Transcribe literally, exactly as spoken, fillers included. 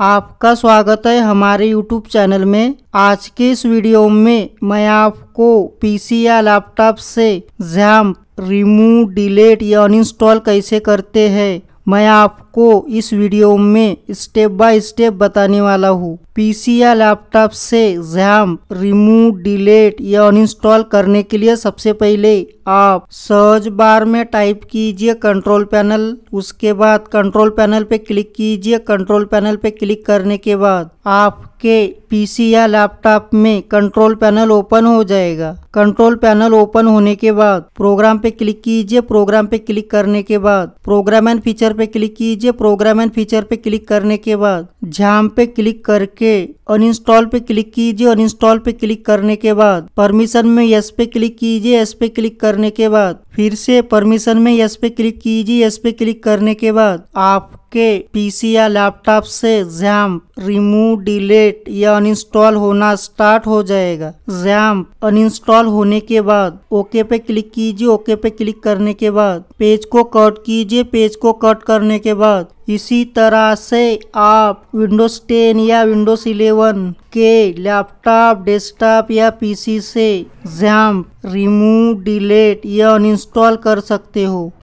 आपका स्वागत है हमारे यूट्यूब चैनल में। आज के इस वीडियो में मैं आपको पीसी या लैपटॉप से XAMPP रिमूव, डिलीट या अनइंस्टॉल कैसे करते हैं मैं आपको इस वीडियो में स्टेप बाय स्टेप बताने वाला हूँ। पीसी या लैपटॉप से XAMPP रिमूव, डिलीट या अनइंस्टॉल करने के लिए सबसे पहले आप सर्च बार में टाइप कीजिए कंट्रोल पैनल, उसके बाद कंट्रोल पैनल पे क्लिक कीजिए। कंट्रोल पैनल पे क्लिक करने के बाद आपके पीसी या लैपटॉप में कंट्रोल पैनल ओपन हो जाएगा। कंट्रोल पैनल ओपन होने के बाद प्रोग्राम पे क्लिक कीजिए। प्रोग्राम पे क्लिक करने के बाद प्रोग्राम एंड फीचर पे क्लिक कीजिए। प्रोग्राम एंड फीचर पे क्लिक करने के बाद XAMPP पे क्लिक करके अनइंस्टॉल पे क्लिक कीजिए। अनइंस्टॉल पे क्लिक करने के बाद परमिशन में यस पे क्लिक कीजिए। यस पे क्लिक करने के बाद फिर से परमिशन में यस पे क्लिक कीजिए। यस पे क्लिक करने के बाद आपके पीसी या लैपटॉप से XAMPP रिमूव, डिलीट या अनइंस्टॉल होना स्टार्ट हो जाएगा। XAMPP अनइंस्टॉल होने के बाद ओके पे क्लिक कीजिए। ओके पे क्लिक करने के बाद पेज को कट कीजिए। पेज को कट करने के बाद इसी तरह से आप विंडोज टेन या विंडोज इलेवन के लैपटॉप, डेस्कटॉप या पीसी से XAMPP रिमूव, डिलीट या अनइंस्टॉल कर सकते हो।